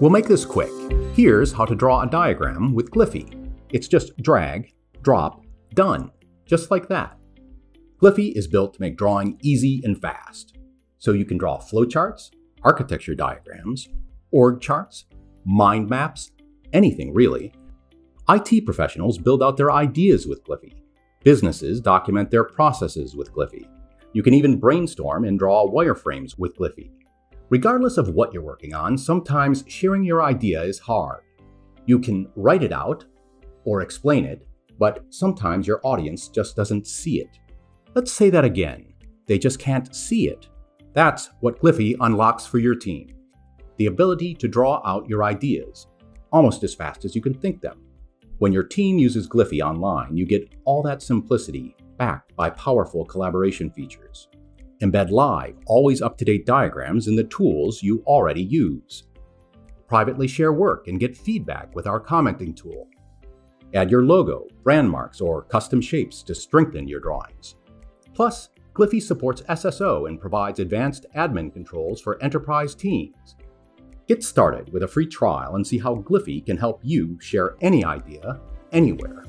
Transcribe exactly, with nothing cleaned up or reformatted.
We'll make this quick. Here's how to draw a diagram with Gliffy. It's just drag, drop, done, just like that. Gliffy is built to make drawing easy and fast, so you can draw flowcharts, architecture diagrams, org charts, mind maps, anything really. I T professionals build out their ideas with Gliffy. Businesses document their processes with Gliffy. You can even brainstorm and draw wireframes with Gliffy. Regardless of what you're working on, sometimes sharing your idea is hard. You can write it out or explain it, but sometimes your audience just doesn't see it. Let's say that again. They just can't see it. That's what Gliffy unlocks for your team. The ability to draw out your ideas, almost as fast as you can think them. When your team uses Gliffy online, you get all that simplicity backed by powerful collaboration features. Embed live, always up-to-date diagrams in the tools you already use. Privately share work and get feedback with our commenting tool. Add your logo, brand marks, or custom shapes to strengthen your drawings. Plus, Gliffy supports S S O and provides advanced admin controls for enterprise teams. Get started with a free trial and see how Gliffy can help you share any idea, anywhere.